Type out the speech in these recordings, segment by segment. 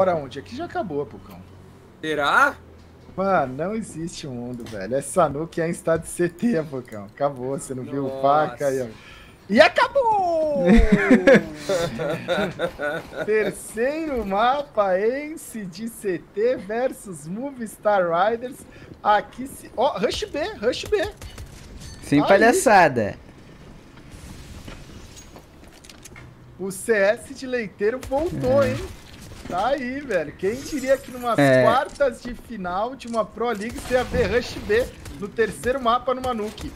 Bora onde? Aqui já acabou, Pucão. Será? Mano, não existe um mundo, velho. Essa Nuke é em estado de CT, Pucão. Acabou, você não viu faca e... E acabou! Terceiro mapa, Ence de CT versus Movistar Riders. Aqui se... Ó, Rush B, Rush B. Sem palhaçada. O CS de leiteiro voltou, hein? Tá aí, velho. Quem diria que numas quartas de final de uma Pro League você ia ver Rush B no terceiro mapa numa Nuke.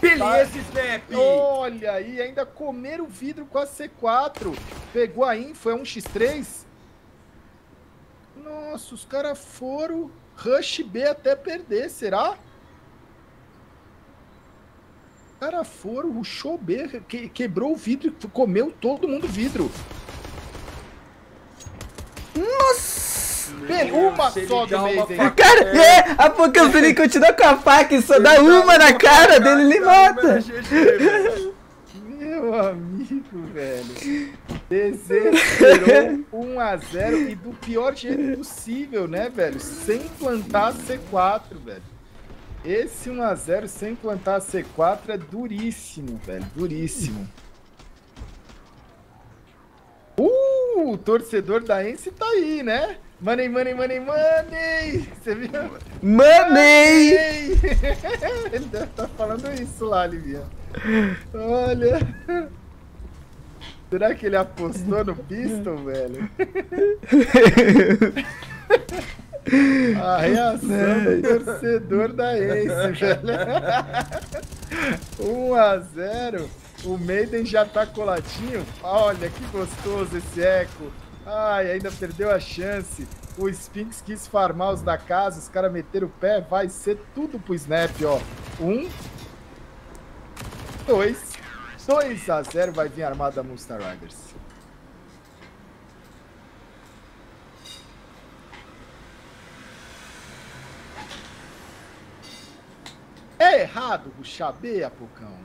Beleza, Snap! Olha aí, ainda comer o vidro com a C4. Pegou a info, é 1x3. Nossa, os caras foram Rush B até perder, será? Os caras foram, rushou B, quebrou o vidro, comeu todo mundo vidro. Nossa! Uma só do Maiden. Cara, a Pucão, se ele continuar com a faca e só dá uma na cara dele, ele mata. Meu amigo, velho. Desesperou 1x0 e do pior jeito possível, né, velho? Sem plantar C4, velho. Esse 1x0 sem plantar C4 é duríssimo, velho. Duríssimo. O torcedor da Ence tá aí, né? Money, money, money, money! Você viu? Money! Ele deve estar falando isso lá, Livinha. Olha! Será que ele apostou no Pistol, velho? A reação do torcedor da Ence, velho. 1x0. O Maiden já tá coladinho. Olha que gostoso esse eco. Ai, ainda perdeu a chance. O Spinx quis farmar os da casa. Os caras meteram o pé. Vai ser tudo pro Snap, ó. 2 a 0. Vai vir armada da Movistar Riders. É errado o Xabê, Apucão?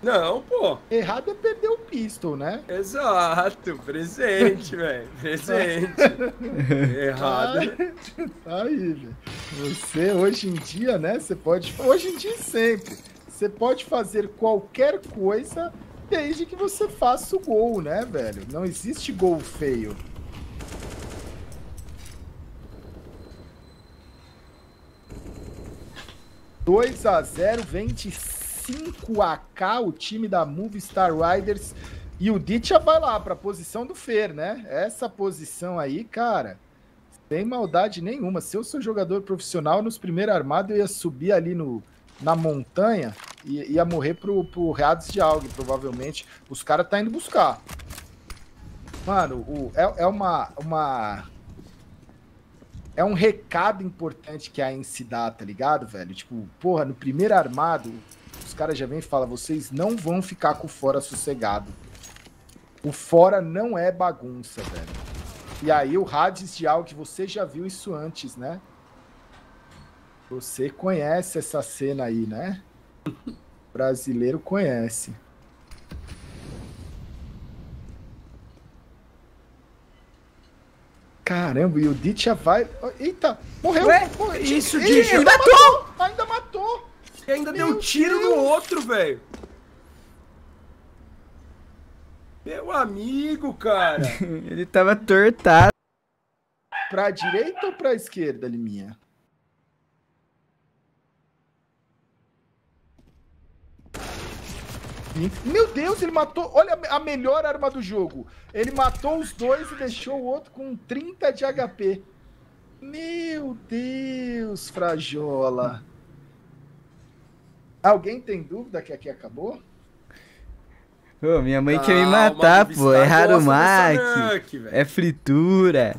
Não, pô. Errado é perder o Pistol, né? Exato. Presente, velho. Presente. Errado. Tá aí, velho. Você, hoje em dia, né? Você pode... Hoje em dia e sempre. Você pode fazer qualquer coisa desde que você faça o gol, né, velho? Não existe gol feio. Dois a zero, 5 AK, o time da Movistar Riders, e o Dit já vai lá pra posição do Fer, né? Essa posição aí, cara, sem maldade nenhuma. Se eu sou jogador profissional, nos primeiros armados eu ia subir ali na montanha e ia morrer pro Hades de Algue, provavelmente. Os caras tá indo buscar. Mano, é um recado importante que a Ence dá, tá ligado, velho? Tipo, porra, no primeiro armado... Os caras já vêm e falam, vocês não vão ficar com o fora sossegado. O fora não é bagunça, velho. E aí o Hades de Algue, você já viu isso antes, né? Você conhece essa cena aí, né? O brasileiro conhece. Caramba, e o Dit já vai... Eita, morreu! Ué, morreu. Isso, Dit! Ainda matou! Ainda matou! E ainda deu um tiro no outro, velho. Meu amigo, cara. Ele tava tortado. Pra direita ou pra esquerda, Liminha? Meu Deus, ele matou... Olha a melhor arma do jogo. Ele matou os dois e deixou o outro com 30 de HP. Meu Deus, Frajola. Alguém tem dúvida que aqui acabou? Ô, minha mãe quer me matar, pô. É Harumak, é fritura.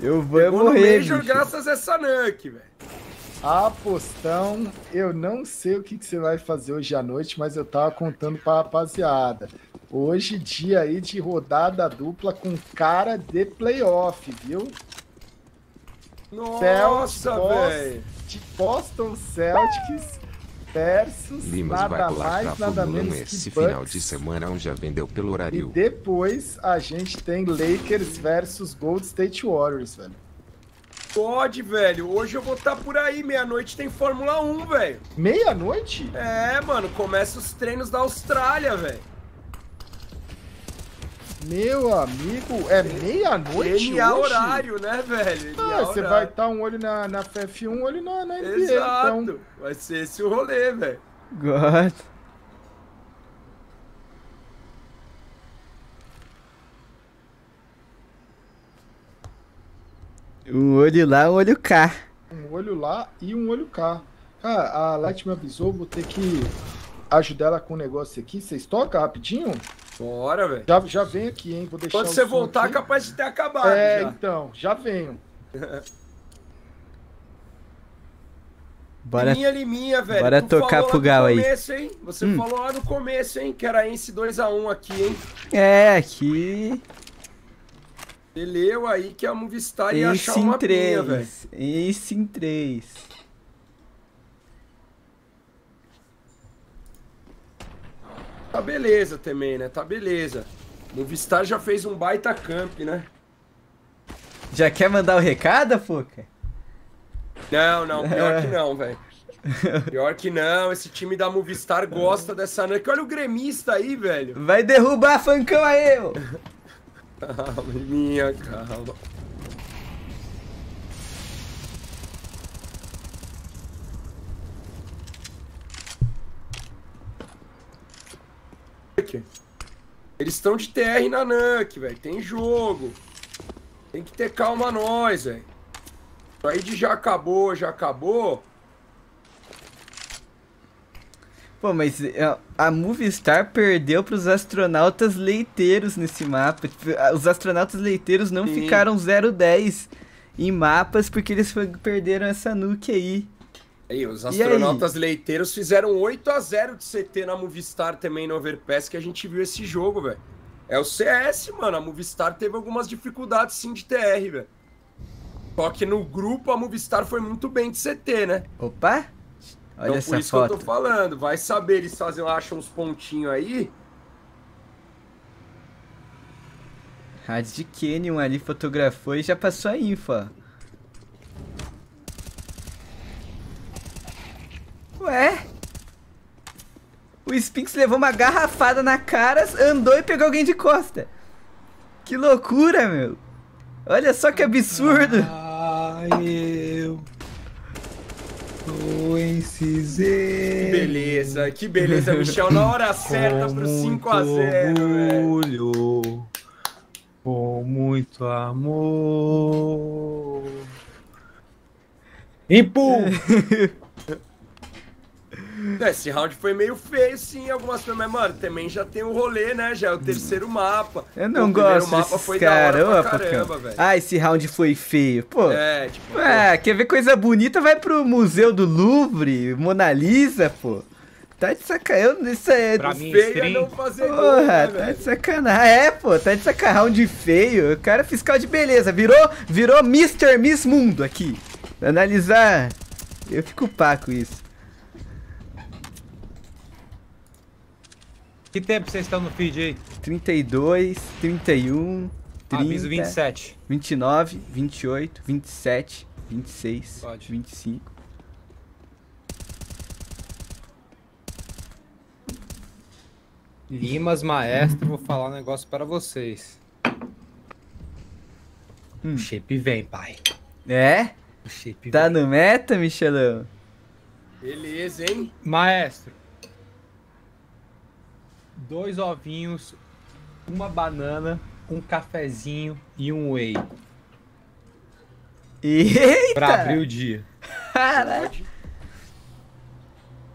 Eu vou morrer, bicho. Graças a essa Nuke, velho. Apostão, eu não sei o que você vai fazer hoje à noite, mas eu tava contando pra rapaziada. Hoje, dia aí de rodada dupla com cara de playoff, viu? Nossa, velho. Boston Celtics versus Limas nada mais, nada menos que esse Bucks. Final de semana onde já vendeu pelo horário. E depois a gente tem Lakers versus Gold State Warriors, velho. Pode, velho. Hoje eu vou estar por aí. Meia-noite tem Fórmula 1, velho. Meia-noite? É, mano. Começa os treinos da Austrália, velho. Meu amigo, é meia-noite? Genial horário, né, velho? Ah, você vai estar um olho na FF1, um olho na NBA. Exato. Então. Vai ser esse o rolê, velho. God. Um olho lá, um olho cá. Um olho lá e um olho cá. Cara, a Light me avisou, vou ter que ajudar ela com um negócio aqui. Vocês tocam rapidinho? Bora, velho. Já vem aqui, hein? Vou deixar. Quando você voltar, aqui. Capaz de ter acabado. É, já. Então, já venho. Bora, liminha, velho. Bora tu tocar pro Gal aí. Começo, hein? Você falou lá no começo, hein? Que era Ence 2x1 aqui, hein? É, aqui. Ele leu aí que a Movistar ia achar uma pinha, velho. Ence em 3. Tá beleza também, né? Tá beleza. Movistar já fez um baita camp, né? Já quer mandar o recado, Fuca? Não. Pior que não, velho. Pior que não. Esse time da Movistar gosta dessa... Olha o gremista aí, velho. Vai derrubar a Fancão aí, ô. Calma, minha calma. Eles estão de TR na Nuke, velho. Tem jogo. Tem que ter calma nós, velho. Isso aí de já acabou. Pô, mas a Movistar perdeu pros astronautas leiteiros nesse mapa. Os astronautas leiteiros não ficaram 0-10 em mapas porque eles perderam essa Nuke aí. Aí, os astronautas leiteiros fizeram 8x0 de CT na Movistar também no Overpass, que a gente viu esse jogo, velho. É o CS, mano. A Movistar teve algumas dificuldades, sim, de TR, velho. Só que no grupo a Movistar foi muito bem de CT, né? Opa! Olha essa foto. Então por isso que eu tô falando. Vai saber, eles acham uns pontinhos aí. Hades de Canyon ali fotografou e já passou a info, ó. Ué? O Spinx levou uma garrafada na cara, andou e pegou alguém de costa. Que loucura, meu. Olha só que absurdo. Eu tô em Cisê. Que beleza, Michel. Na hora certa pro 5x0, orgulho, velho. Com muito amor. E pum! Esse round foi meio feio, sim, algumas coisas, mas, mano, também já tem o rolê, né? Já é o terceiro mapa. Eu não gosto desses caras, caramba, velho. Ah, esse round foi feio, pô. É, tipo... Ah, quer ver coisa bonita? Vai pro Museu do Louvre, Mona Lisa, pô. Tá de sacanagem, isso é... Pra mim, feio é não fazer porra, gol, né, tá velho? De sacanagem. É, pô, tá de sacanagem, round feio. O cara é fiscal de beleza, virou Mr. Miss Mundo aqui. Pra analisar, eu fico pá com isso. Que tempo vocês estão no feed aí? 32, 31, 30, aviso 27. 29, 28, 27, 26, pode. 25. Limas, maestro, vou falar um negócio para vocês. O shape vem, pai. É? O shape tá vem. No meta, Michelão? Beleza, hein? Maestro. 2 ovinhos, uma banana, um cafezinho e um whey. Eita! Pra abrir o dia. Caraca!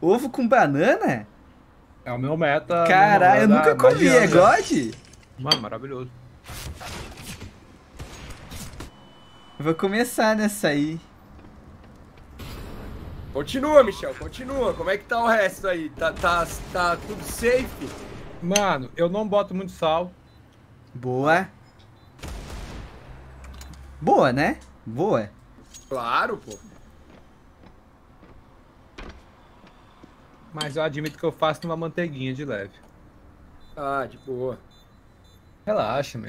Ovo com banana? É o meu meta. Caralho, eu nunca comi, é God? Mano, maravilhoso. Eu vou começar nessa aí. Continua, Michel, continua. Como é que tá o resto aí? Tá tudo safe? Mano, eu não boto muito sal. Boa. Boa, né? Boa. Claro, pô. mas eu admito que eu faço numa manteiguinha de leve. Ah, de boa. Relaxa, man.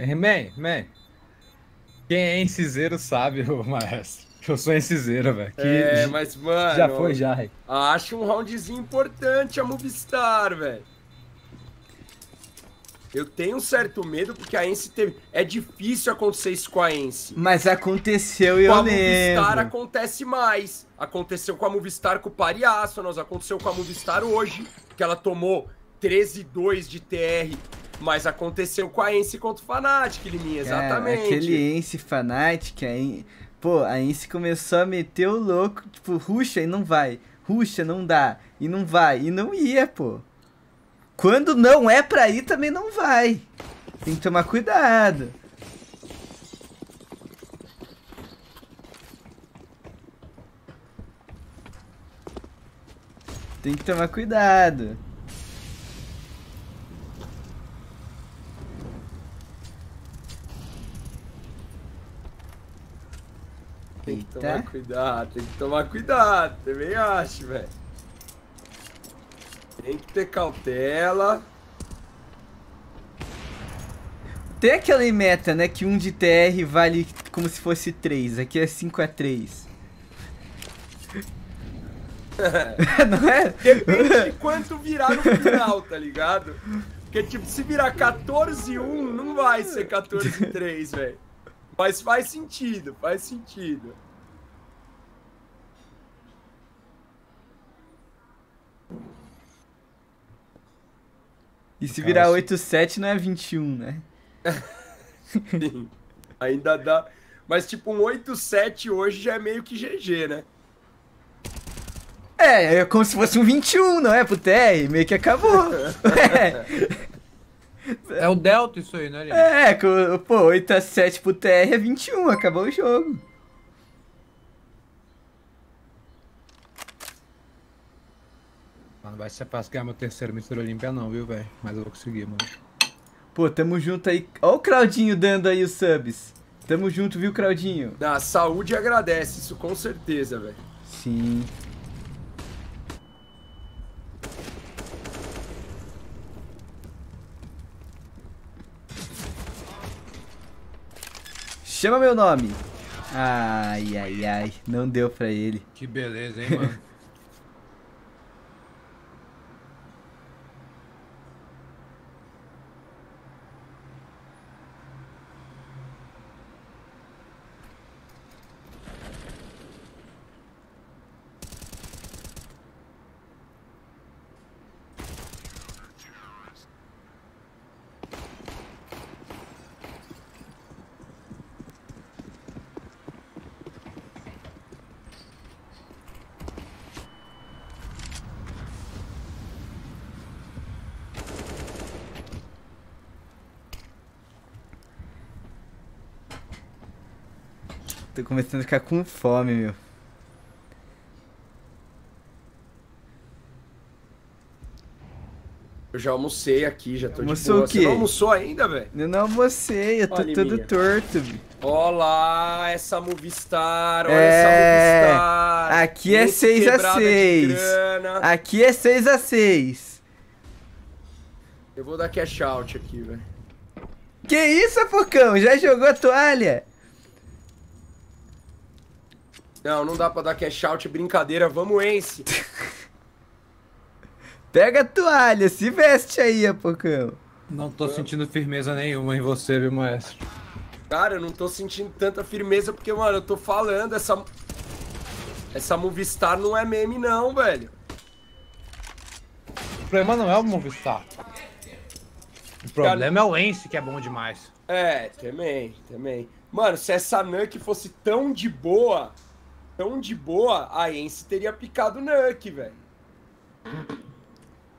Quem é encezeiro sabe, ô maestro. Eu sou encezeiro, velho. É, mas, mano... Já foi, já, velho. Acho um roundzinho importante a Movistar, velho. Eu tenho um certo medo, porque a Ence teve... É difícil acontecer isso com a Ence. Mas aconteceu e eu lembro. Com a Movistar acontece mais. Aconteceu com a Movistar com o Pariásonos, aconteceu com a Movistar hoje, que ela tomou 13-2 de TR. Mas aconteceu com a Ence contra o Fnatic, Liminha, exatamente. Cara, aquele Ence Fnatic, aí... Pô, a Ence começou a meter o louco, tipo, ruxa e não vai. Ruxa, não dá. E não vai. E não ia, pô. Quando não é pra ir, também não vai. Tem que tomar cuidado. Tem que tomar cuidado. Tem que tomar cuidado, tem que tomar cuidado. Também acho, velho. Tem que ter cautela. Tem aquela meta, né? Que 1 de TR vale como se fosse 3. Aqui é 5-3. Não é? Depende de quanto virar no final, tá ligado? Porque, tipo, se virar 14-1, não vai ser 14-3, velho. Mas faz sentido, faz sentido. E se virar 8-7 não é 21, né? Sim, ainda dá. Mas tipo, um 8-7 hoje já é meio que GG, né? É como se fosse um 21, não é, pro TR? Meio que acabou. É o delta isso aí, né, gente? É, pô, 8-7 pro TR é 21, acabou o jogo. Não vai ser fácil ganhar meu terceiro Mister Olímpia não, viu, velho? Mas eu vou conseguir, mano. Pô, tamo junto aí. Ó o Claudinho dando aí os subs. Tamo junto, viu, Claudinho? Da saúde agradece, isso com certeza, velho. Sim. Chama meu nome. Ai, ai, ai. Não deu pra ele. Que beleza, hein, mano? Tô começando a ficar com fome, meu. Eu já almocei aqui, já tô almoçou de boa. O quê? Você não almoçou ainda, velho? Eu não almocei, eu tô olha, todo minha. Torto, velho. Olha lá, essa Movistar, olha essa Movistar. Aqui é 6-6. Aqui é 6-6. Eu vou dar cash out aqui, velho. Que isso, Focão? Já jogou a toalha? Não, não dá pra dar cash out, brincadeira, vamos Ence. Pega a toalha, se veste aí, Apocão. Não tô sentindo firmeza nenhuma em você, viu, maestro? Cara, eu não tô sentindo tanta firmeza porque, mano, eu tô falando, essa Movistar não é meme não, velho. O problema não é o Movistar. O problema é o Ence, que é bom demais. É, também. Mano, se essa Nuke fosse tão de boa... Tão de boa, a Ence teria picado o Nuke, velho.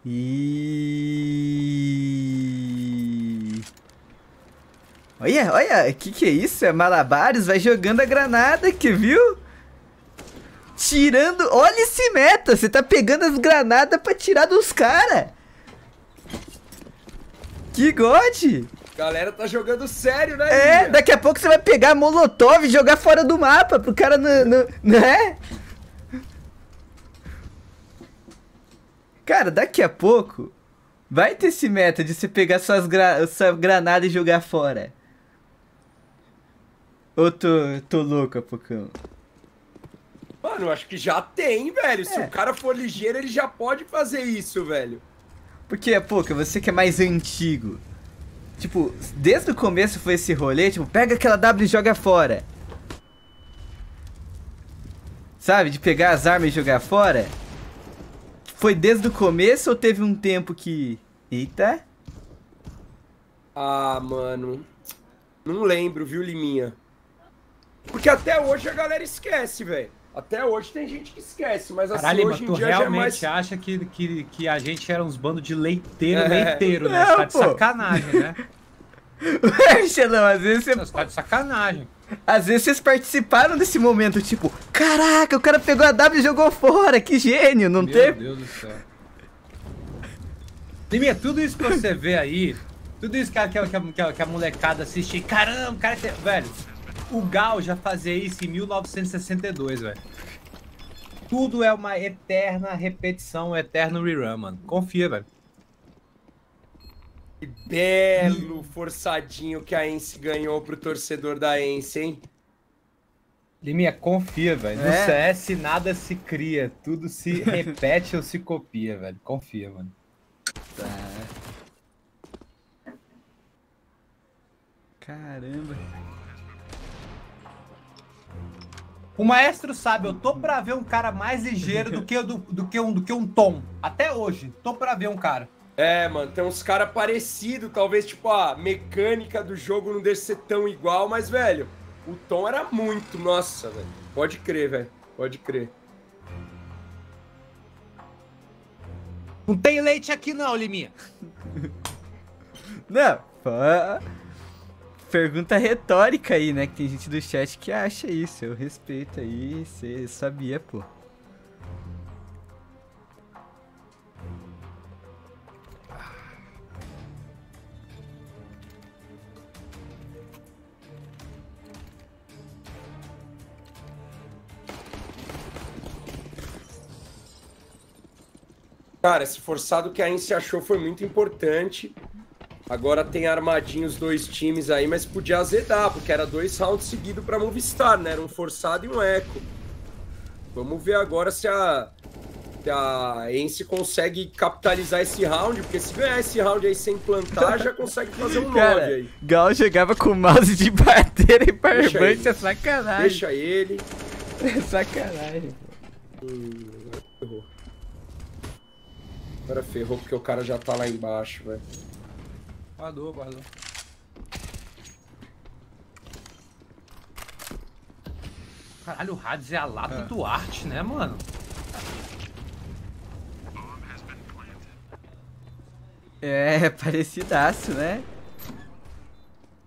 E... Olha, que é isso? É malabares, vai jogando a granada aqui, viu? Tirando... Olha esse meta, você tá pegando as granadas pra tirar dos caras. Que god! Galera tá jogando sério, né? É, minha? Daqui a pouco você vai pegar a Molotov e jogar fora do mapa pro cara não... Né? Cara, daqui a pouco vai ter esse meta de você pegar suas granada e jogar fora. Ou tô louco, Pocão? Mano, eu acho que já tem, velho. Se o cara for ligeiro, ele já pode fazer isso, velho. Porque, Poca, você que é mais antigo. Tipo, desde o começo foi esse rolê, tipo, pega aquela W e joga fora. Sabe, de pegar as armas e jogar fora. Foi desde o começo ou teve um tempo que... Eita. Ah, mano. Não lembro, viu, Liminha? Porque até hoje a galera esquece, velho. Até hoje tem gente que esquece, mas assim, caralho, hoje em dia já é mais... Tu realmente acha que a gente era uns bandos de leiteiro, né? Você tá de sacanagem, né? Ué, Michelão, às vezes você... Você tá de sacanagem. Às vezes vocês participaram desse momento, tipo... Caraca, o cara pegou a W e jogou fora, que gênio, não teve? Meu Deus do céu. Liminha, tudo isso que você vê aí... Tudo isso que a molecada assiste... Caramba, o cara... Velho... O Gal já fazia isso em 1962, velho. Tudo é uma eterna repetição, um eterno rerun, mano. Confia, velho. Que belo forçadinho que a Ence ganhou pro torcedor da Ence, hein? Liminha, confia, velho. No CS nada se cria, tudo se repete ou se copia, velho. Confia, mano. Tá. Caramba. O maestro sabe, eu tô pra ver um cara mais ligeiro do que um Tom. Até hoje, tô pra ver um cara. É, mano, tem uns caras parecidos, talvez, tipo, a mecânica do jogo não deixe ser tão igual, mas, velho, o Tom era muito, nossa, velho. Pode crer, velho, pode crer. Não tem leite aqui não, Liminha. Não, pergunta retórica aí, né? Que tem gente do chat que acha isso. Eu respeito aí, você sabia, pô. Cara, esse forçado que a Ence achou foi muito importante. Agora tem armadinho os dois times aí, mas podia azedar, porque era 2 rounds seguidos pra Movistar, né? Era um forçado e um eco. Vamos ver agora se a Ence consegue capitalizar esse round, porque se ganhar esse round aí sem plantar, já consegue fazer um 9 aí. Gal chegava com o mouse de bater e barbante, é sacanagem. Deixa ele. É sacanagem. Ferrou. Agora ferrou, porque o cara já tá lá embaixo, velho. Guardou, guardou. Caralho, o Hades é a lata do arte, né, mano? É, parecidaço, né?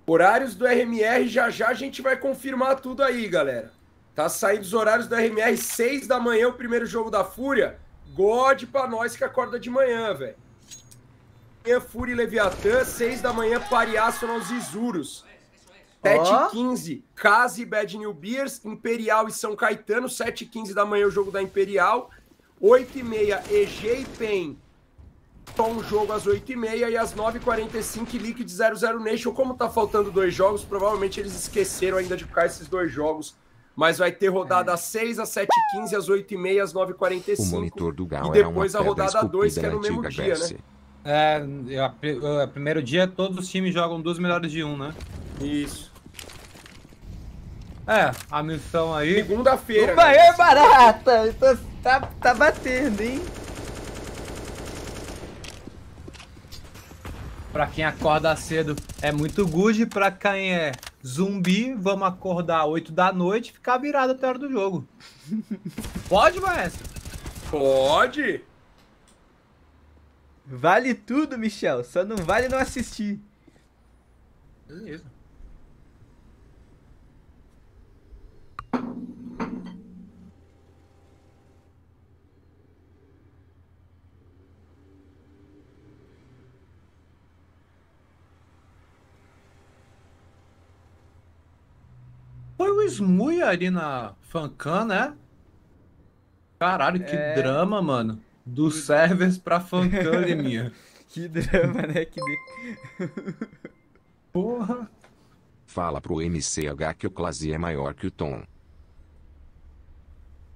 Horários do RMR, já já a gente vai confirmar tudo aí, galera. Tá saindo os horários do RMR, 6 da manhã, o primeiro jogo da Fúria. God pra nós que acorda de manhã, velho. Fúria e Leviatã, 6 da manhã, Pariaço nos Isuros. 7h15, Casa e Bad News Bears, Imperial e São Caetano, 7h15 da manhã o jogo da Imperial. 8h30, EG e PEN, um jogo às 8h30 e às 9h45, Liquid 00 Nation. Como tá faltando 2 jogos, provavelmente eles esqueceram ainda de ficar esses 2 jogos. Mas vai ter rodada às 6, às 7h15, às 8h30, às 9h45. O monitor do Galo e depois a rodada 2, que é no mesmo dia, né? É, o primeiro dia todos os times jogam 2 melhores de 1, né? Isso. É, a missão aí... Segunda-feira. Uma é barata! Tá batendo, hein? Pra quem acorda cedo é muito good, pra quem é zumbi, vamos acordar 8 da noite e ficar virado até a hora do jogo. Pode, maestro? Pode! Vale tudo, Michel. Só não vale não assistir. Beleza. Foi o Smuia ali na Fancan, né? Caralho, que drama, mano. Do servers pra Fancan, minha. Que drama, né? Que porra. Fala pro MCH que o Clazy é maior que o Tom.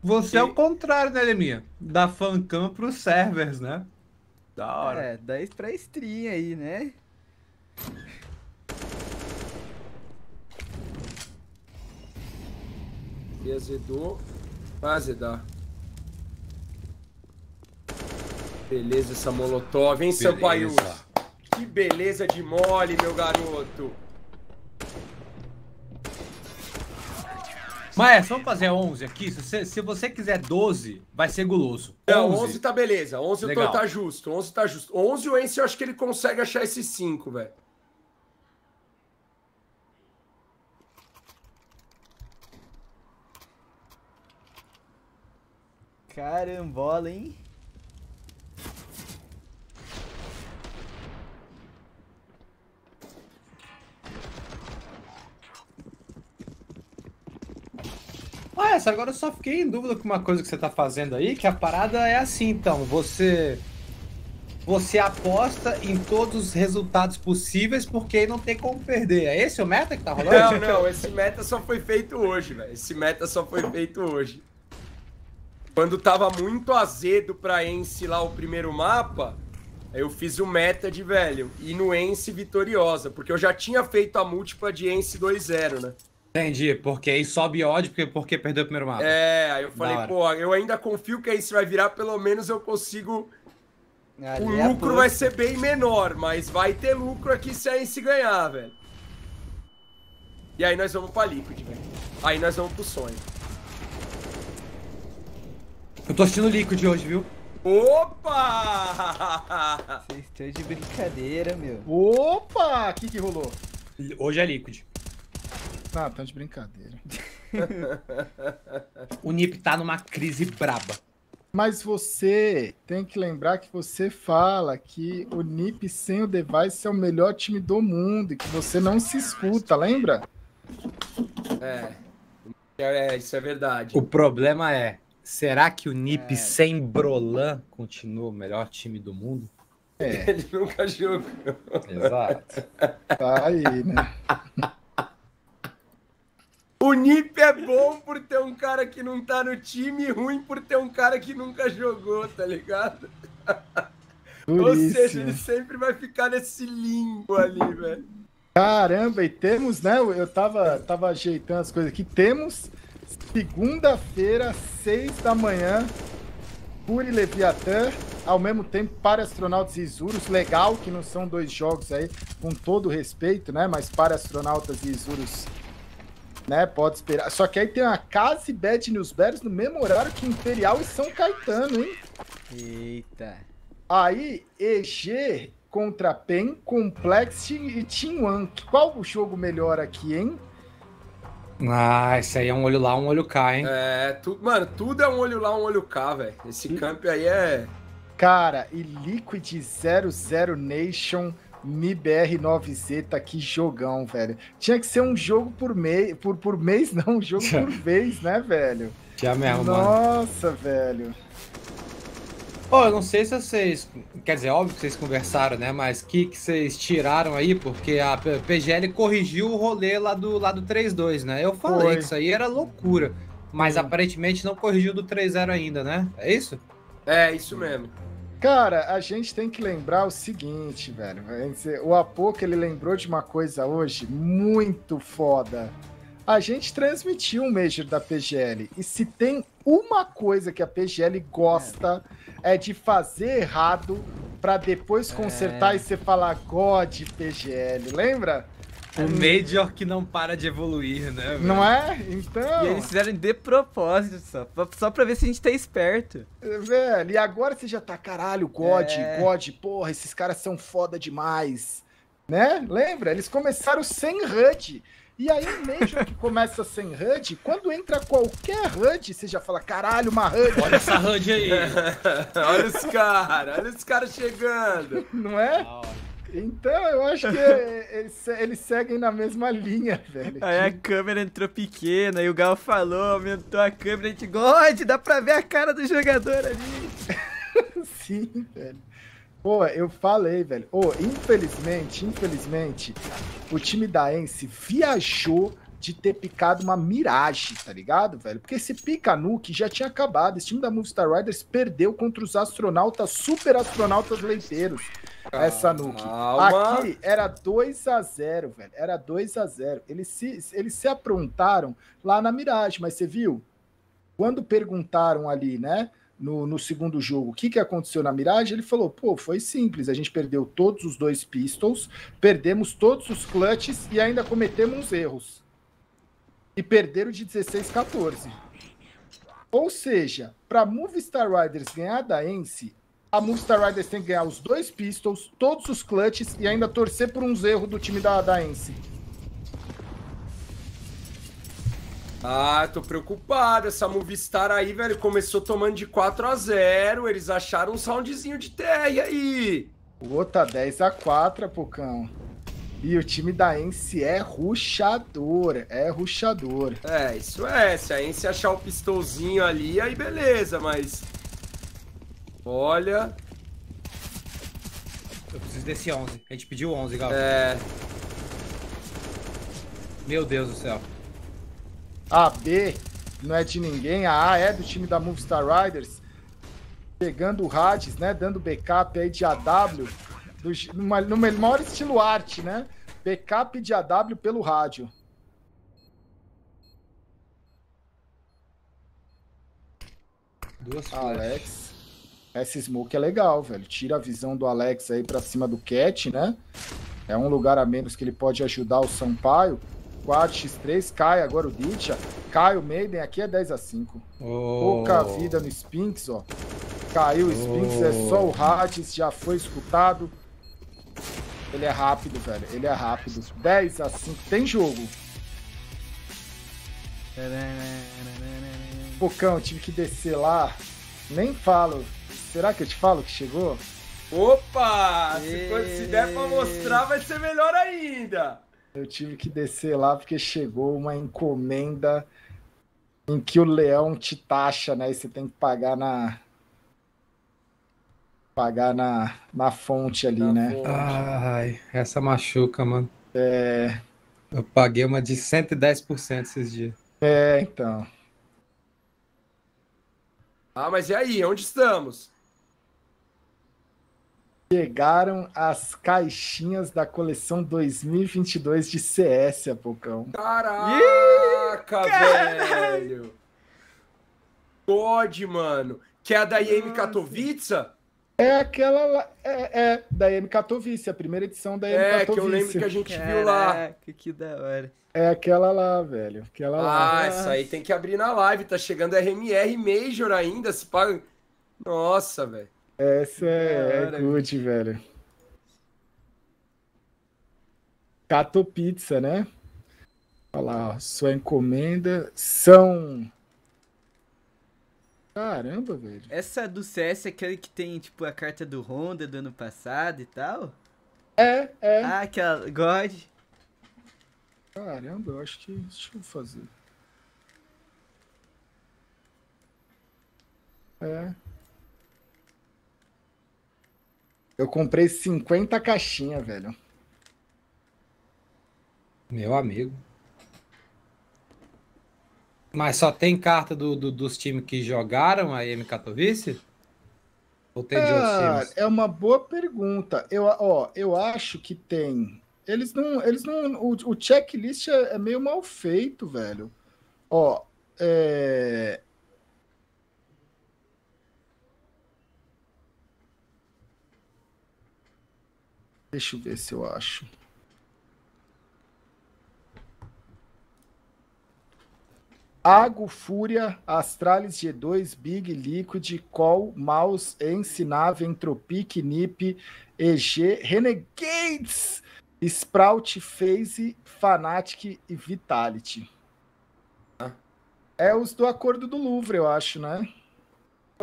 Você é o contrário, né, Leminha? Da Fancam pros servers, né? Da hora. É, 10 pra stream aí, né? E azedou. Vai azedar. Beleza essa molotov, hein, Sampaius? Que beleza de mole, meu garoto. Mas vamos fazer 11 aqui. Se você quiser 12, vai ser guloso. 11. Não, 11 tá beleza. 11 legal. Tá justo. 11 tá justo. 11 o Ence, eu acho que ele consegue achar esses 5, velho. Carambola, hein? Mas agora eu só fiquei em dúvida com uma coisa que você tá fazendo aí, que a parada é assim, então, você aposta em todos os resultados possíveis porque não tem como perder. É esse o meta que tá rolando? Não, não, esse meta só foi feito hoje, velho. Esse meta só foi feito hoje. Quando tava muito azedo pra Ence lá o primeiro mapa, eu fiz o meta de, velho, e no Ence vitoriosa, porque eu já tinha feito a múltipla de Ence 2-0, né? Entendi, porque aí sobe ódio porque perdeu o primeiro mapa. É, aí eu falei, pô, eu ainda confio que aí se vai virar, pelo menos eu consigo... Ali o lucro vai ser bem menor, mas vai ter lucro aqui se aí se ganhar, velho. E aí nós vamos pra Liquid, velho. Aí nós vamos pro sonho. Eu tô assistindo Liquid hoje, viu? Opa! Vocês estão de brincadeira, meu. Opa! O que que rolou? Hoje é Liquid. Ah, tá de brincadeira. O Nip tá numa crise braba. Mas você tem que lembrar que você fala que o Nip sem o device é o melhor time do mundo e que você não se escuta, lembra? É isso é verdade. O problema é, será que o Nip sem Brolan continua o melhor time do mundo? É. Ele nunca jogou. Exato. Tá aí, né? O Nip é bom por ter um cara que não tá no time e ruim por ter um cara que nunca jogou, tá ligado? Ou seja, ele sempre vai ficar nesse limbo ali, velho. Caramba, e temos, né? Eu tava ajeitando as coisas aqui. Temos segunda-feira, 6 da manhã, Puri e Leviatã. Ao mesmo tempo, para astronautas e Isuros. Legal que não são dois jogos aí, com todo respeito, né? Mas para astronautas e Isuros... Né, pode esperar. Só que aí tem a Casa e Bad News Bears no mesmo horário que Imperial e São Caetano, hein? Eita. Aí, EG contra PEN, Complexity e Team One. Qual o jogo melhor aqui, hein? Ah, esse aí é um olho lá, um olho cá, hein? É, mano, tudo é um olho lá, um olho cá, velho. Esse camp aí é... Cara, e Liquid 00 Nation... MIBR9Z tá aqui jogão, velho. Tinha que ser um jogo por mês, não, um jogo por vez, né, velho? Já mesmo, nossa, mano. Velho. Pô, eu não sei se vocês... Quer dizer, óbvio que vocês conversaram, né? Mas o que vocês tiraram aí? Porque a PGL corrigiu o rolê lá do 3-2, né? Eu falei que isso aí era loucura. Mas aparentemente não corrigiu do 3-0 ainda, né? É isso? É, isso mesmo. Cara, a gente tem que lembrar o seguinte, velho. O Apoca, ele lembrou de uma coisa hoje muito foda. A gente transmitiu um Major da PGL. E se tem uma coisa que a PGL gosta, é de fazer errado pra depois consertar e você falar God PGL, lembra? O Major que não para de evoluir, né, velho? Não é? Então... E eles fizeram de propósito, só pra ver se a gente tá esperto. Velho, e agora você já tá, caralho, God, porra, esses caras são foda demais. Né? Lembra? Eles começaram sem HUD. E aí o Major que começa sem HUD, quando entra qualquer HUD, você já fala, caralho, uma HUD. Olha essa HUD aí. olha os caras chegando. Não é? Então, eu acho que eles seguem na mesma linha, velho. Aí a câmera entrou pequena e o Galo falou, aumentou a câmera, a gente, God, dá pra ver a cara do jogador ali. assim, velho. Pô, eu falei, velho. Ô, infelizmente, o time da Ence viajou de ter picado uma Mirage, tá ligado, velho? Porque esse pica Nuke já tinha acabado. Esse time da Movistar Riders perdeu contra os astronautas, super astronautas leiteiros. Essa Nuke. Calma. Aqui era 2x0, velho. Era 2x0. Eles se aprontaram lá na Mirage, mas você viu? Quando perguntaram ali, né? No segundo jogo, o que aconteceu na Mirage, ele falou, pô, foi simples, a gente perdeu todos os 2 pistols, perdemos todos os clutches e ainda cometemos uns erros. E perderam de 16-14. Ou seja, para Movistar Riders ganhar da Ence, a Movistar Riders tem que ganhar os 2 pistols, todos os clutches e ainda torcer por uns erros do time da Ence. Ah, tô preocupado, essa Movistar aí, velho, começou tomando de 4x0, eles acharam um soundzinho de terra, e aí? Pô, tá 10x4, Pocão. E o time da Ence é ruxador, é ruxador. É, isso é, se a Ence achar o pistolzinho ali, aí beleza, mas... Olha... Eu preciso desse 11, a gente pediu 11, Galo. É... Meu Deus do céu. A B não é de ninguém, a A é do time da Movistar Riders, pegando o Hades, né, dando backup aí de AW, no maior estilo arte, né, backup de AW pelo rádio. Duas Alex, essa smoke é legal, velho, tira a visão do Alex aí pra cima do Cat, né, é um lugar a menos que ele pode ajudar o Sampaio. 4x3, cai agora o Dit, cai o Maiden, aqui é 10x5. Oh. Pouca vida no Spinx, ó. Caiu o Spinx, oh. É só o Hades, já foi escutado. Ele é rápido, velho, ele é rápido. 10x5, tem jogo. Pocão, tive que descer lá, nem falo. Será que eu te falo que chegou? Opa, se der pra mostrar vai ser melhor ainda. Eu tive que descer lá porque chegou uma encomenda em que o leão te taxa, né? E você tem que pagar na fonte ali, né? Fonte. Ai, essa machuca, mano. É. Eu paguei uma de 110% esses dias. É, então. Ah, mas e aí? Onde estamos? Chegaram as caixinhas da coleção 2022 de CS, Apocão. Caraca, velho! God, mano! Que é a da IM Katowice? É aquela lá. É da IM Katowice, a primeira edição da IM Katowice. É, que eu lembro que a gente viu lá. Caraca, que da hora. É aquela lá, velho. Aquela lá. Ah, essa aí tem que abrir na live. Tá chegando RMR Major ainda, se paga... Nossa, velho. Essa é good, velho. Cato Pizza, né? Olha lá, ó, sua encomenda são... Caramba, velho. Essa do CS é aquela que tem, tipo, a carta do Honda do ano passado e tal? É. Ah, aquela... God. Caramba, eu acho que... Deixa eu fazer. É... Eu comprei 50 caixinhas, velho. Meu amigo. Mas só tem carta dos times que jogaram a IM Katowice? Ou tem de outros times? É uma boa pergunta. Eu acho que tem. Eles não. O checklist é meio mal feito, velho. Ó, Deixa eu ver se eu acho. Ago, FURIA, Astralis G2, Big, Liquid, Call, Mouse, Ence, Nave, Entropic, Nip, EG, Renegades, Sprout, FaZe, Fnatic e Vitality. É os do acordo do Louvre, eu acho, né?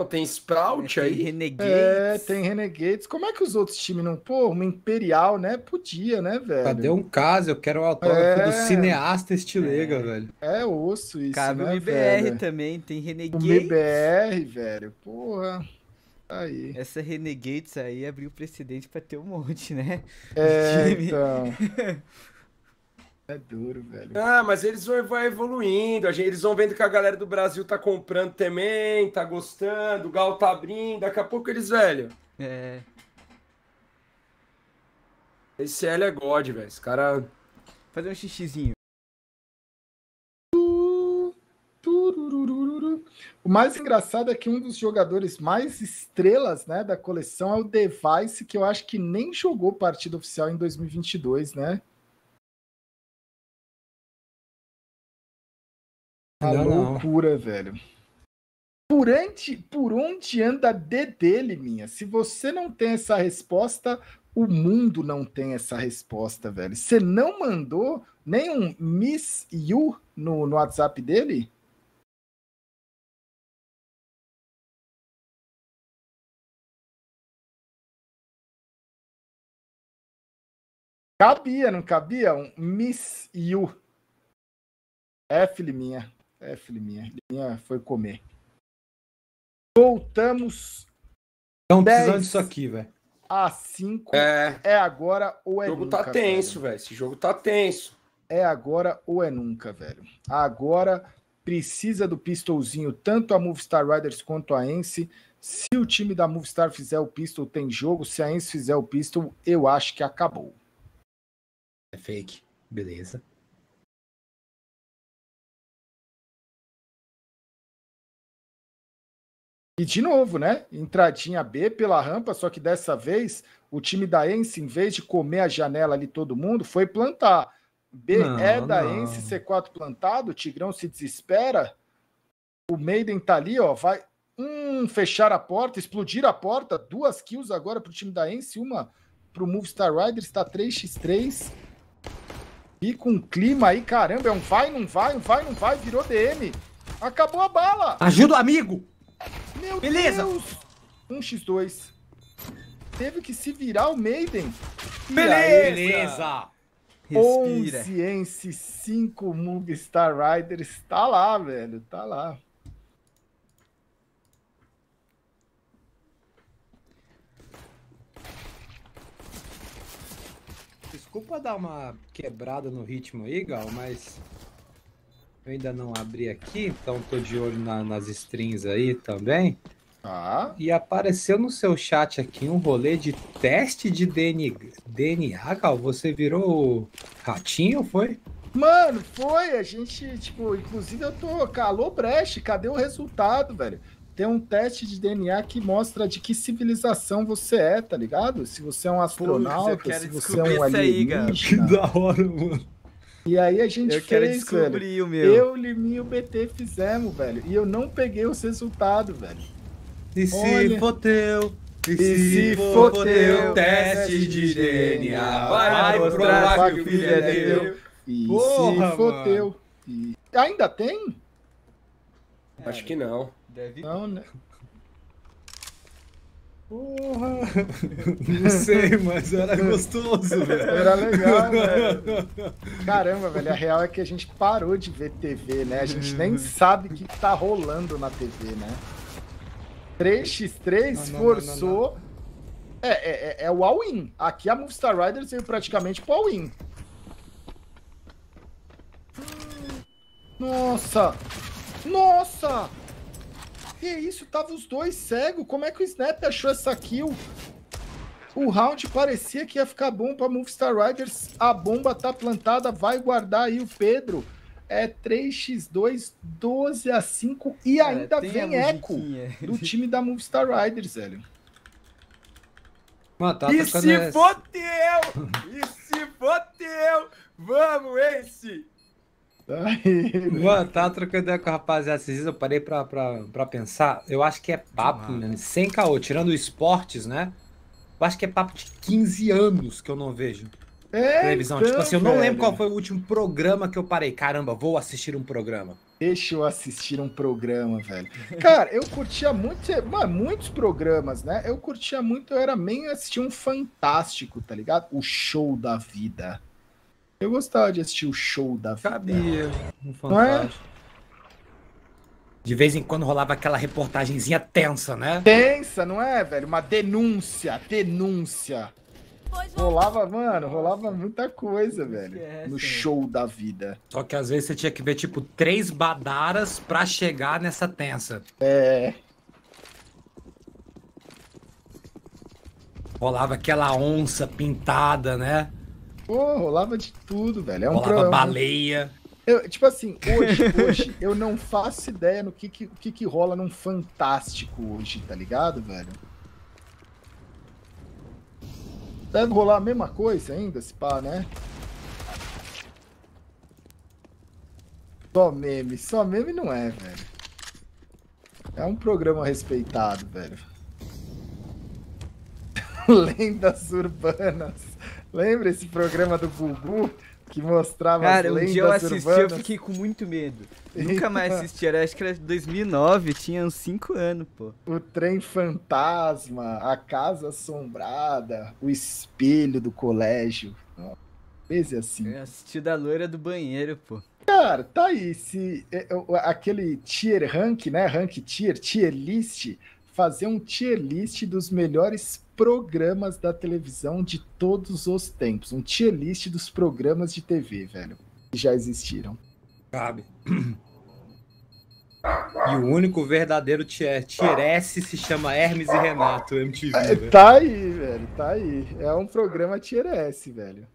Tem Sprout aí? Tem Renegades. É, tem Renegades. Como é que os outros times não... Pô, uma Imperial, né? Podia, né, velho? Cadê um caso? Eu quero o autógrafo do cineasta estilega, velho. É osso isso, cabe, né, o MBR velho? Também, tem Renegades. O MBR, velho, porra. Aí. Essa Renegades aí abriu precedente pra ter um monte, né? É, então. É duro, velho. Ah, mas eles vão evoluindo. Eles vão vendo que a galera do Brasil tá comprando também, tá gostando, o Galo tá abrindo. Daqui a pouco eles, velho. É. Esse L é God, velho. Esse cara... Fazer um xixizinho. O mais engraçado é que um dos jogadores mais estrelas, né, da coleção é o Device, que eu acho que nem jogou partida oficial em 2022, né? Uma loucura, velho. Por onde anda D dele, minha? Se você não tem essa resposta, o mundo não tem essa resposta, velho. Você não mandou nenhum Miss You no WhatsApp dele? Cabia, não cabia? Um Miss You. F, liminha. Liminha foi comer. Voltamos. Estão precisando disso aqui, velho. A5 é agora ou é nunca. O jogo tá tenso, velho. Esse jogo tá tenso. É agora ou é nunca, velho. Agora precisa do pistolzinho, tanto a Movistar Riders quanto a Ence. Se o time da Movistar fizer o pistol, tem jogo. Se a Ence fizer o pistol, eu acho que acabou. É fake. Beleza. E de novo, né? Entradinha B pela rampa, só que dessa vez o time da Ence, em vez de comer a janela ali todo mundo, foi plantar. B não, é da Ence, C4 plantado, o Tigrão se desespera. O Maiden tá ali, ó, vai fechar a porta, explodir a porta. 2 kills agora pro time da Ence, 1 pro Movistar Riders, tá 3x3. E com o clima aí, caramba, é um vai, não vai, um vai, não vai, virou DM. Acabou a bala. Ajuda o amigo. Meu beleza. Deus! 1x2. Teve que se virar o Maiden. Beleza! 11 Ence, 5 Movistar Riders. Tá lá, velho. Tá lá. Desculpa dar uma quebrada no ritmo aí, Gal, mas... Eu ainda não abri aqui, então tô de olho nas strings aí também. Ah. E apareceu no seu chat aqui um rolê de teste de DNA, Gal. Você virou ratinho, foi? Mano, foi. A gente, tipo, inclusive eu tô... Calou breche, cadê o resultado, velho? Tem um teste de DNA que mostra de que civilização você é, tá ligado? Se você é um astronauta, se você é um alienígena. Que da hora, mano. E aí a gente fez, eu quero descobrir, velho. O meu. Eu, Liminho e o BT fizemos, velho. E eu não peguei os resultados, velho. E olha... se fodeu, e se fodeu, teste de DNA, vai mostrar que o filho é teu. E porra, se fodeu. E... Ainda tem? É, acho que não. Deve... Não, né? Porra! Não sei, mas era gostoso, velho. Era legal, velho. Caramba, velho, a real é que a gente parou de ver TV, né? A gente nem sabe o que tá rolando na TV, né? 3x3 forçou... Não. É o all-in. Aqui a Movistar Riders veio praticamente pro all-in. Nossa! Nossa! Que isso? Tava os dois cegos. Como é que o Snap achou essa kill? O round parecia que ia ficar bom pra Movistar Riders. A bomba tá plantada. Vai guardar aí o Pedro. É 3x2, 12x5. E ainda vem eco do time da Movistar Riders, velho. Mano, tá e se fodeu! E se fodeu! Vamos, Ace! Mano, tava trocando ideia com o rapaziada. Às vezes eu parei pra pensar. Eu acho que é papo, né? Sem caô, tirando esportes, né? Eu acho que é papo de 15 anos que eu não vejo televisão. Então, tipo assim, eu não lembro qual foi o último programa que eu parei. Caramba, vou assistir um programa. Deixa eu assistir um programa, velho. Cara, eu curtia muito, mano, muitos programas, né? Eu curtia muito, eu era meio assistir um Fantástico, tá ligado? O Show da Vida. Eu gostava de assistir o Show da Vida. Cabia. Não é? de vez em quando rolava aquela reportagenzinha tensa, né? Tensa, não é, velho? Uma denúncia, denúncia. Rolava, mano, rolava muita coisa, velho, no show da vida. Só que às vezes você tinha que ver, tipo, 3 badaras pra chegar nessa tensa. É. Rolava aquela onça pintada, né? Pô, rolava de tudo, velho. É um rolava problema. Baleia. Eu, tipo assim, hoje eu não faço ideia no que rola num Fantástico hoje, tá ligado, velho? Deve rolar a mesma coisa ainda, se pá, né? Só meme não é, velho. É um programa respeitado, velho. Lendas Urbanas. Lembra esse programa do Gugu que mostrava as lendas urbanas? Cara, um dia eu assisti, eu fiquei com muito medo. Nunca mais assisti, acho que era de 2009, tinha uns 5 anos, pô. O Trem Fantasma, a Casa Assombrada, o Espelho do Colégio. Fez assim. Eu assisti da Loira do Banheiro, pô. Cara, tá aí. Aquele tier rank, né? Rank tier list. Fazer um tier list dos melhores programas da televisão de todos os tempos. Um tier list dos programas de TV, velho. Que já existiram. Cabe. E o único verdadeiro tier S se chama Hermes e Renato, MTV. É, tá aí, velho. Tá aí. É um programa tier S, velho.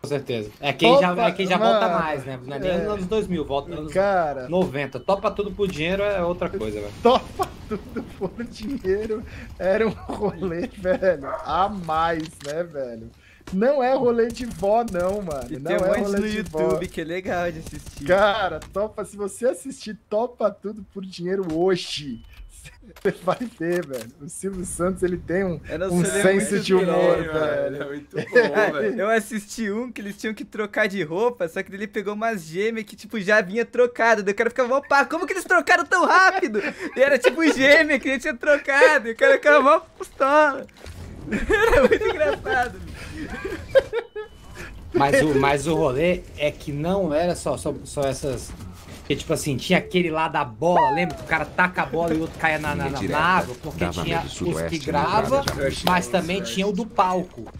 Com certeza. É quem Opa, já, mano, volta mais, né? Não é nem nos anos 2000, volta nos anos 90. Topa Tudo por Dinheiro é outra coisa, velho. Topa Tudo por Dinheiro era um rolê, velho, a mais, né, velho? Não é rolê de vó, não, mano. E não tem um monte no YouTube que é legal de assistir. Cara, se você assistir Topa Tudo por Dinheiro hoje, você vai ver, velho. O Silvio Santos, ele tem um senso de humor, velho. É muito bom, velho. Eu assisti um que eles tinham que trocar de roupa, só que ele pegou umas gêmeas que, tipo, já vinha trocada. Daí o cara ficava, opa, como que eles trocaram tão rápido? E era, tipo, gêmea que já tinha trocado. E o cara ficava mó pistola. Era muito engraçado, mas o rolê é que não era só essas... Porque, tipo assim, tinha aquele lá da bola, lembra? Que o cara taca a bola e o outro caia na água, porque tinha os que grava, mas também tinha o do palco.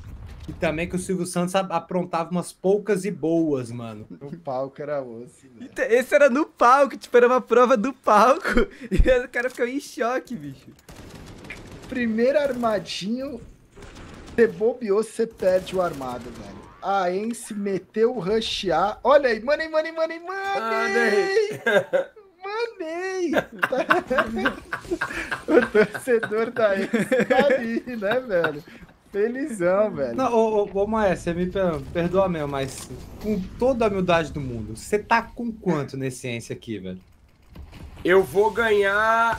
E também que o Silvio Santos aprontava umas poucas e boas, mano. No palco era osso, velho. Esse era no palco, tipo, era uma prova do palco. E o cara ficava em choque, bicho. Primeiro armadinho, você bobeou, você perde o armado, velho. A Ence meteu o rushear. Olha aí, manei! Manei! O torcedor da Ence tá ali, né, velho? Felizão, velho. Não, ô Maestro, você me perdoa mesmo, mas com toda a humildade do mundo, você tá com quanto nesse Ence aqui, velho? Eu vou ganhar...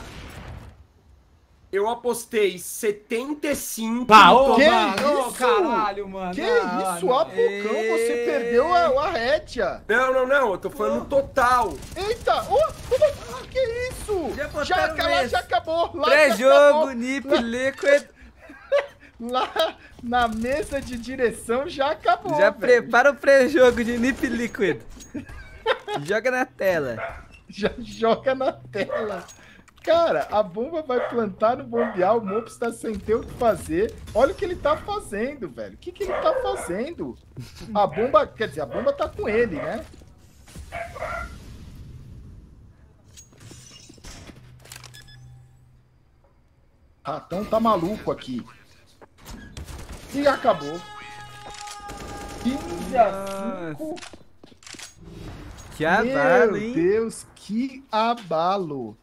Eu apostei 75. Pau, que isso? Caralho, mano. Que isso, Apocão? Você perdeu a rédea. Não. Eu tô falando total. Eita. Que isso? Já acabou. Pré-jogo, Nip, Liquid. Lá na mesa de direção já acabou. Já prepara o pré-jogo de Nip, Liquid. Joga na tela. Já joga na tela. Cara, a bomba vai plantar no bombear, o Mops tá sem ter o que fazer. Olha o que ele tá fazendo, velho. O que ele tá fazendo? A bomba, quer dizer, a bomba tá com ele, né? Ratão tá maluco aqui. E acabou. 15-5. Que abalo, hein? Meu Deus, que abalo.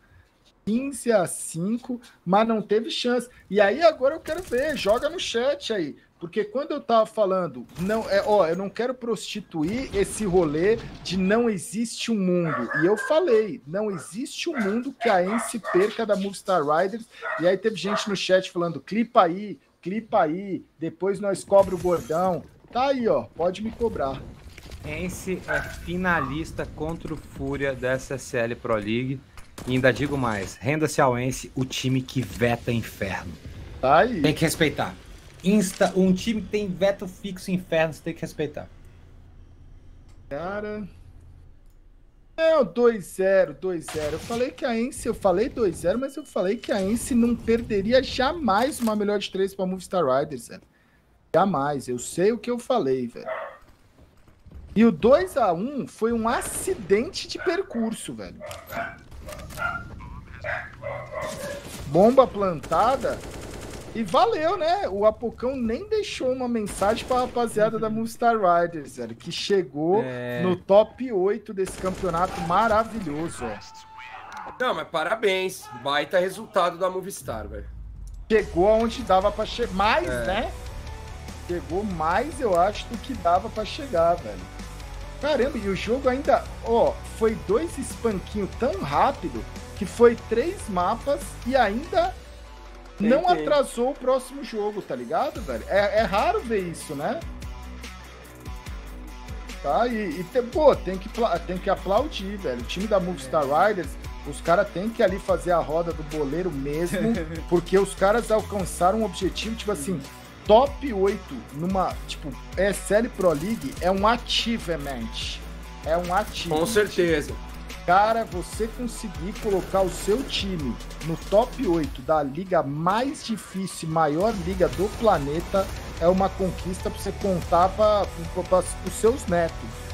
15-5, mas não teve chance. E aí agora eu quero ver, joga no chat aí. Porque quando eu tava falando, eu não quero prostituir esse rolê de não existe um mundo. E eu falei, não existe um mundo que a Ence perca da Movistar Riders. E aí teve gente no chat falando, clipa aí, clipa aí, depois nós cobra o gordão. Tá aí, ó, pode me cobrar. Ence é finalista contra o FURIA da SSL Pro League. E ainda digo mais, renda-se ao Ence, o time que veta inferno. Tá aí. Tem que respeitar. Insta, um time que tem veto fixo inferno, você tem que respeitar. Cara... É, 2-0, 2-0. Eu falei que a Ence, eu falei 2-0, mas eu falei que a Ence não perderia jamais uma melhor de 3 pra Movistar Riders, velho. Jamais, eu sei o que eu falei, velho. E o 2-1 foi um acidente de percurso, velho. Bomba plantada. E valeu, né? O Apocão nem deixou uma mensagem pra rapaziada da Movistar Riders, velho, que chegou no top 8 desse campeonato maravilhoso, ó. Não, mas parabéns. Baita resultado da Movistar, velho. Chegou aonde dava pra chegar. Mais, né? Chegou mais, eu acho, do que dava pra chegar, velho. Caramba, e o jogo ainda... Ó, foi 2 espanquinhos tão rápido que foi 3 mapas e ainda... Não atrasou o próximo jogo, tá ligado, velho? É raro ver isso, né? Tá, pô, tem que aplaudir, velho. O time da Movistar Riders, os caras tem que ali fazer a roda do boleiro mesmo, porque os caras alcançaram um objetivo, tipo assim, top 8 numa, tipo, SL Pro League é um achievement. É um achievement. Com certeza. Cara, você conseguir colocar o seu time no top 8 da liga mais difícil, maior liga do planeta, é uma conquista para você contar para os seus netos.